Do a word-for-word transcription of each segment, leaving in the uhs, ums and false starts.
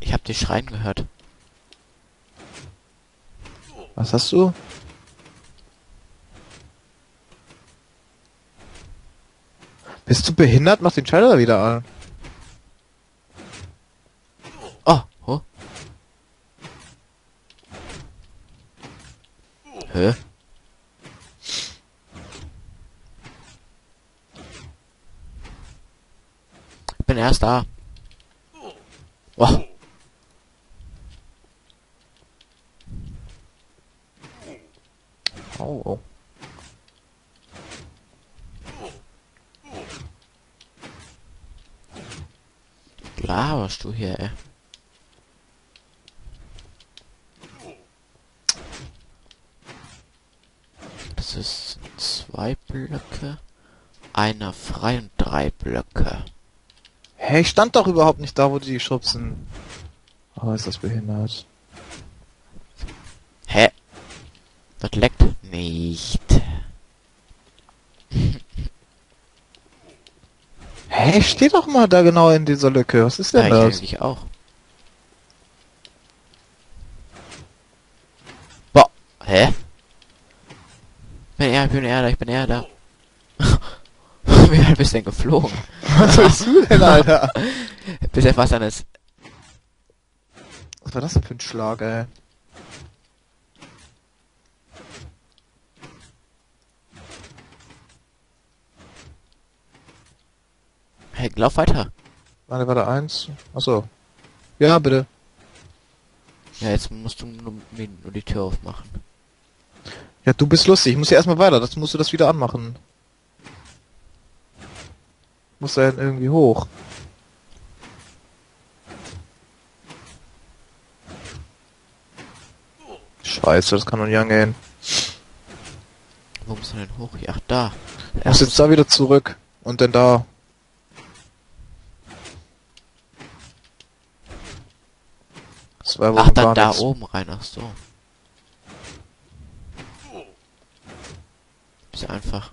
Ich hab dich schreien gehört. Was hast du? Bist du behindert? Mach den Schalter wieder an. Oh, oh. Hä? Ich bin erst da. Oh. Oh. Laberst du hier, ey? Das ist zwei Blöcke, einer frei und drei Blöcke. Hey, ich stand doch überhaupt nicht da, wo die schubsen. Oh, ist das behindert. Hä? Das leckt nicht. Hä, ich steh doch mal da genau in dieser Lücke. Was ist denn ja, das? Ich auch. Boah, hä? Ich bin eher, ich bin eher da, ich bin eher da. Ich bin ein bisschen geflogen. Was willst du denn, Alter? Bisher fast alles. Was war das denn für ein Schlag, ey? Hey, lauf weiter. Warte, warte, eins. Achso. Ja, bitte. Ja, jetzt musst du nur, nur die Tür aufmachen. Ja, du bist lustig. Ich muss ja erstmal weiter. Das musst du das wieder anmachen. Muss er irgendwie hoch. Scheiße, das kann doch nicht angehen. Wo muss er denn hoch? Ja, da. Er muss jetzt da wieder zurück. Und dann da. Zwei Wochen. Ach, dann da oben rein. Ach so. Ist ja einfach.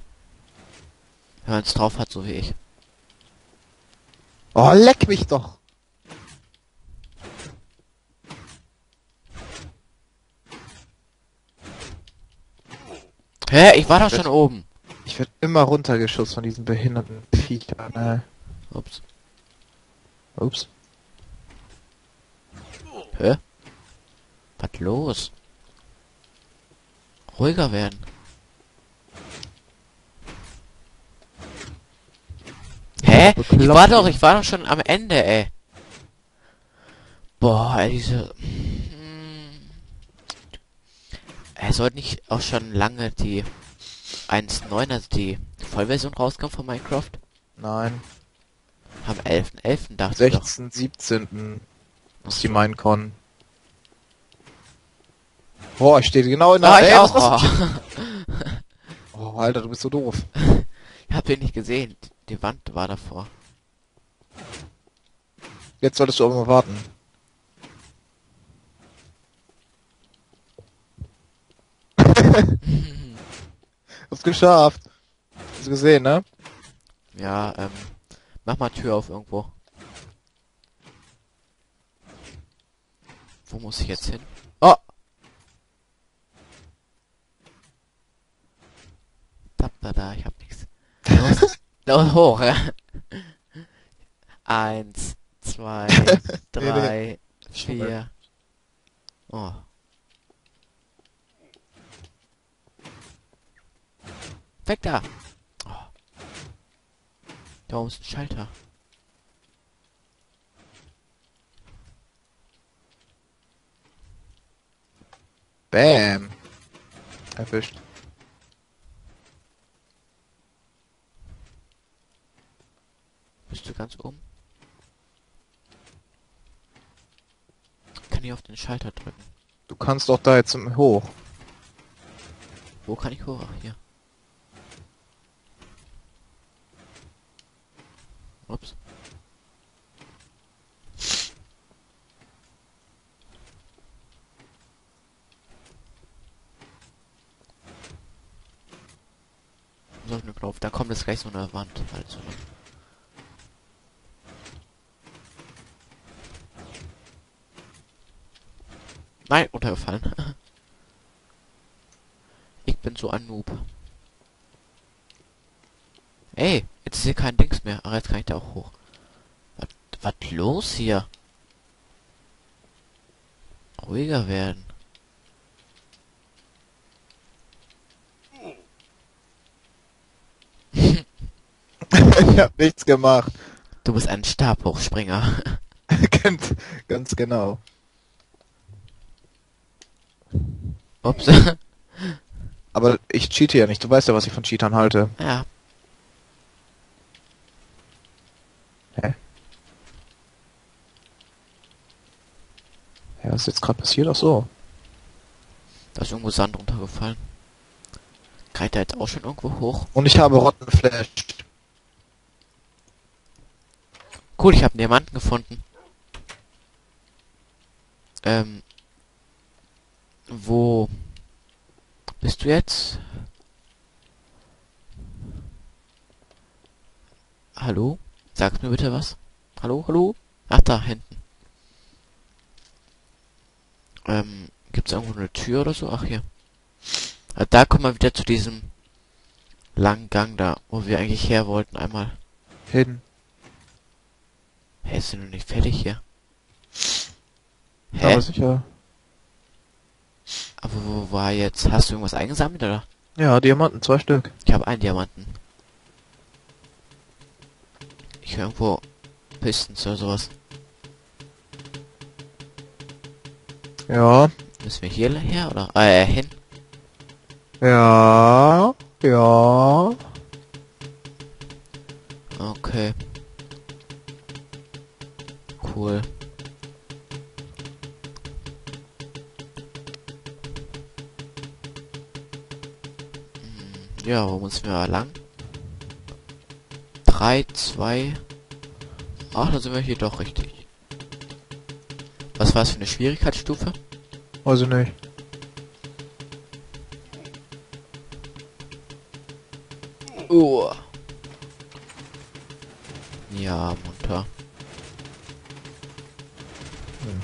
Wenn man es drauf hat, so wie ich. Oh, leck mich doch! Hä, ich war doch schon oben! Ich werd immer runtergeschubst von diesen behinderten Viechern, ne? Ups. Ups. Hä? Was los? Ruhiger werden. Hä? Ich war doch, ich war doch schon am Ende, ey. Boah, ey, diese... Er sollte nicht auch schon lange die eins Punkt neun, also die Vollversion rauskommen von Minecraft? Nein. Am elften elften dachte ich doch. sechzehnten siebzehnten ist die Minecon. Boah, ich stehe genau in der... Ah, ich auch. Oh, Alter, du bist so doof. Ich hab den nicht gesehen. Die Wand war davor. Jetzt solltest du aber mal warten. Hab's geschafft. Hast du gesehen, ne? Ja, ähm. Mach mal Tür auf irgendwo. Wo muss ich jetzt hin? Oh! Da, ich hab nichts. Und hoch, ja. Eins, zwei, drei, vier. Oh. Weg da! Oh. Da oben ist ein Schalter. Bam! Erwischt. Bist du ganz oben? Kann ich auf den Schalter drücken? Du kannst doch da jetzt hoch. Wo kann ich hoch? Ach, hier. Ups. So, ich glaube, da kommt jetzt gleich so eine Wand. Also. Nein, runtergefallen. Ich bin so ein Noob. Ey, jetzt ist hier kein Dings mehr. Aber jetzt kann ich da auch hoch. Was, was los hier? Ruhiger werden. Ich hab nichts gemacht. Du bist ein Stabhochspringer. ganz, ganz genau. Ups. Aber ich cheate ja nicht. Du weißt ja, was ich von Cheatern halte. Ja. Hä? Ja, was ist jetzt gerade passiert? Ach so. Da ist irgendwo Sand runtergefallen. Kann ich da jetzt auch schon irgendwo hoch? Und ich habe Rottenflash. Cool, ich habe einen Diamanten gefunden. Ähm. Wo bist du jetzt? Hallo? Sag mir bitte was. Hallo, hallo? Ach, da hinten. Ähm, gibt's irgendwo eine Tür oder so? Ach, hier. Also, da kommen wir wieder zu diesem langen Gang da, wo wir eigentlich her wollten einmal. Hin. Hä, hey, sind wir nicht fertig hier? Hä? Aber sicher. Aber wo war jetzt? Hast du irgendwas eingesammelt, oder? Ja, Diamanten, zwei Stück. Ich habe einen Diamanten. Ich höre irgendwo Pistons oder sowas. Ja. Müssen wir hier her, oder? Äh, hin. Ja, ja. Okay. Cool. Ja, wo müssen wir lang? drei, zwei... Ach, dann sind wir hier doch richtig. Was war es für eine Schwierigkeitsstufe? Also nicht. Oh. Ja, munter. Hm.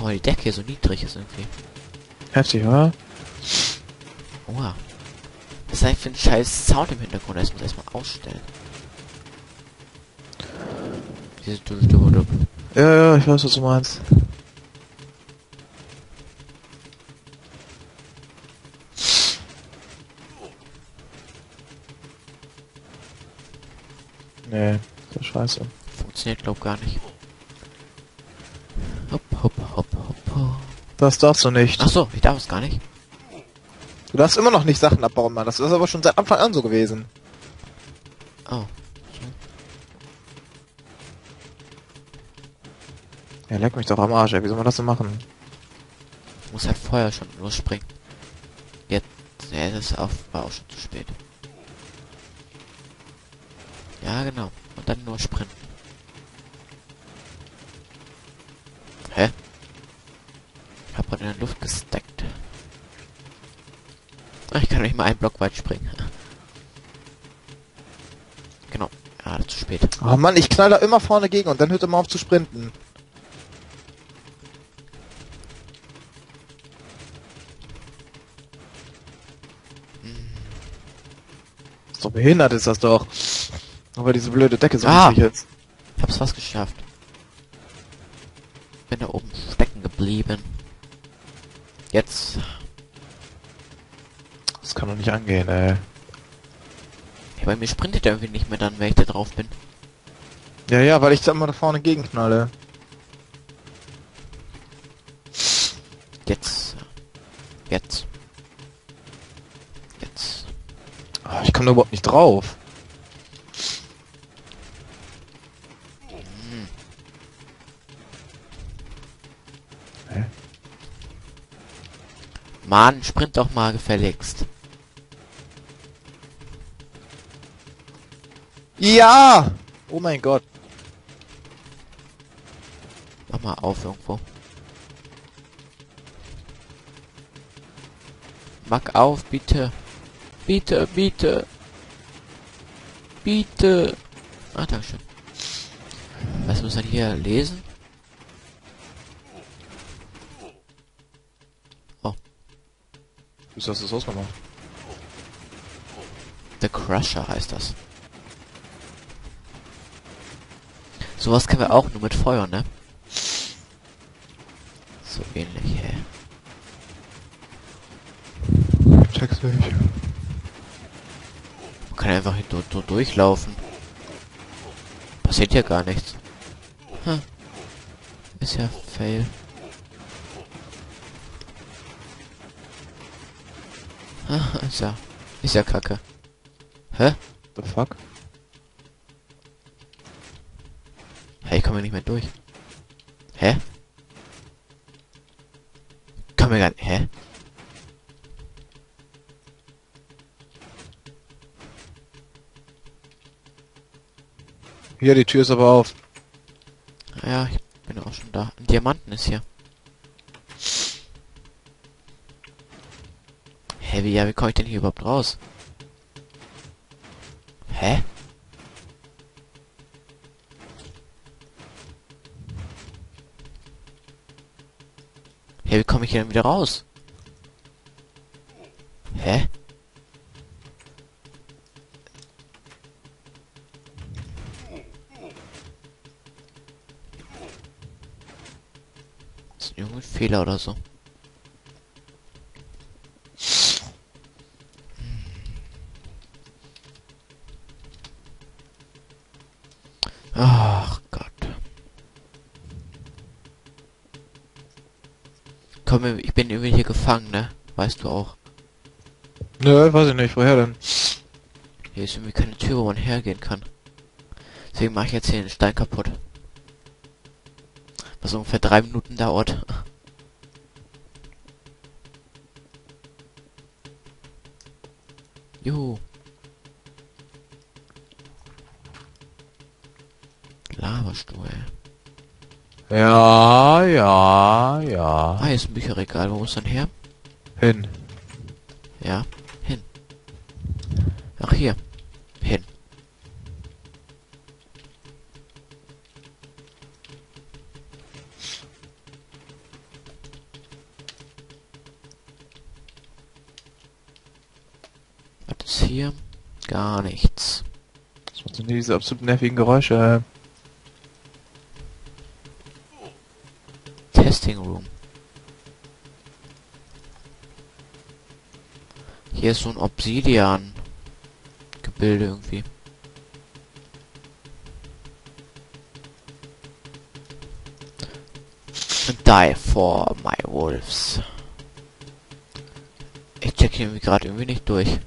Oh, die Decke hier so niedrig ist irgendwie. Heftig, oder? Oha. Was ist eigentlich für ein scheiß Sound im Hintergrund? Das muss ich erstmal ausstellen. Diese Dumm-Dumm-Dumm. Ja, ja, ich weiß, was du meinst. Nee, so scheiße. Funktioniert, glaub, gar nicht. Hopp, hopp, hopp, hopp, hopp. Das darfst du nicht. Ach so, ich darf es gar nicht. Du darfst immer noch nicht Sachen abbauen, Mann. Das ist aber schon seit Anfang an so gewesen. Oh. Ja, leck mich doch am Arsch, ey. Wie soll man das denn machen? Ich muss halt vorher schon losspringen. Jetzt, ja, das ist auch, war auch schon zu spät. Ja, genau. Und dann nur sprinten. Hä? Ich hab gerade in der Luft gesteckt. Ich kann nicht mal einen Block weit springen. Genau. Ja, zu spät. Oh Mann, ich knall da immer vorne gegen und dann hört er mal auf zu sprinten. Hm. So behindert ist das doch. Aber diese blöde Decke so ah, niedrig jetzt. Ich hab's fast geschafft. Bin da oben stecken geblieben. Jetzt. Das kann doch nicht angehen, ey. Ja, bei mir sprintet er irgendwie nicht mehr dann, wenn ich da drauf bin. Ja, ja, weil ich da immer da vorne gegenknalle. Jetzt. Jetzt. Jetzt. Oh, ich komme da überhaupt nicht drauf. Hm. Hä? Mann, sprint doch mal gefälligst. Ja! Oh mein Gott. Mach mal auf irgendwo. Mach auf, bitte. Bitte, bitte. Bitte. Ah, dankeschön. Was muss man hier lesen? Du hast das Haus gemacht. The Crusher heißt das. Sowas können wir auch nur mit Feuer, ne? So ähnlich, hä? Check's nicht. Man kann einfach hier du- du- durchlaufen. Passiert ja gar nichts. Hm. Ist ja fail. Ist ja, ist ja kacke. Hä? The fuck? Hey, ich komme nicht mehr durch. Hä? Kann mir gar nicht. Hä? Hier, die Tür ist aber auf. Ja, ich bin auch schon da. Ein Diamanten ist hier. Hä, wie, ja, wie komme ich denn hier überhaupt raus? Hä? Hä, wie komme ich hier denn wieder raus? Hä? Das ist irgendwie ein Fehler oder so. Ach Gott. Komm, ich bin irgendwie hier gefangen, ne? Weißt du auch. Nö, weiß ich nicht. Woher denn? Hier ist irgendwie keine Tür, wo man hergehen kann. Deswegen mache ich jetzt hier den Stein kaputt. Was ungefähr drei Minuten dauert. Juhu. Lavastuhl. Ja, ja, ja. Ah, hier ist ein Bücherregal. Wo muss denn her? Hin. Ja, hin. Ach, hier. Hin. Was ist hier? Gar nichts. Was sind diese absolut nervigen Geräusche? Room. Hier ist so ein Obsidian-Gebilde irgendwie. Die for my wolves. Ich check hier gerade irgendwie nicht durch.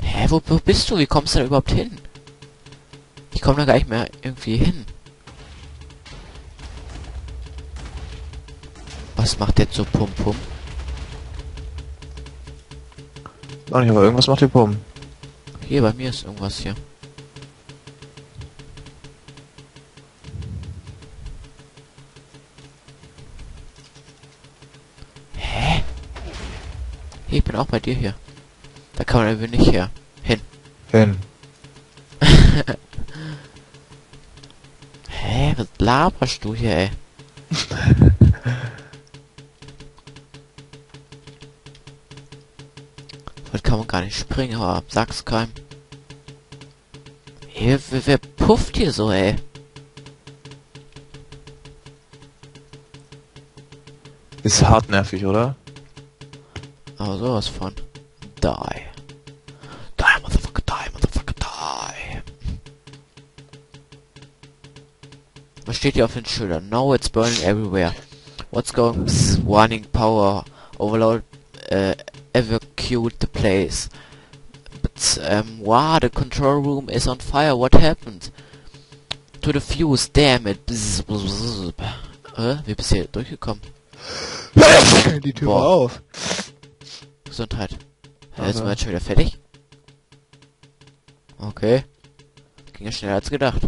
Hä, wo, wo bist du? Wie kommst du da überhaupt hin? Ich komme da gar nicht mehr irgendwie hin. Was macht der so Pum Pum? Auch nicht, aber irgendwas macht der Pum. Hier, bei mir ist irgendwas hier. Hä? Hier, ich bin auch bei dir hier. Da kann man irgendwie nicht her. Hin. Hin. Hä? Was laberst du hier, ey? Kann man gar nicht springen, aber sag's keinem. Ey, wer, wer pufft hier so, ey? Ist hart nervig, oder? Aber sowas von. Die. Die, motherfucker, die, motherfucker, die. Was steht hier auf den Schildern? Now it's burning everywhere. What's going on? Warning power. Overload. Äh, evacuate the place. But, um, wow, the control room is on fire. What happened? To the fuse, damn it. Bzz, bzz, bzz. Äh, wie bist du hier durchgekommen? Die Tür war auf. Gesundheit. Äh, sind wir jetzt schon wieder fertig? Okay. Ging ja schneller als gedacht.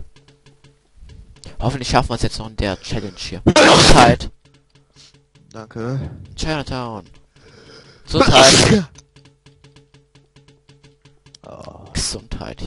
Hoffentlich schaffen wir es jetzt noch in der Challenge hier. Gesundheit. Danke. Chinatown. Gesundheit. Oh. Gesundheit.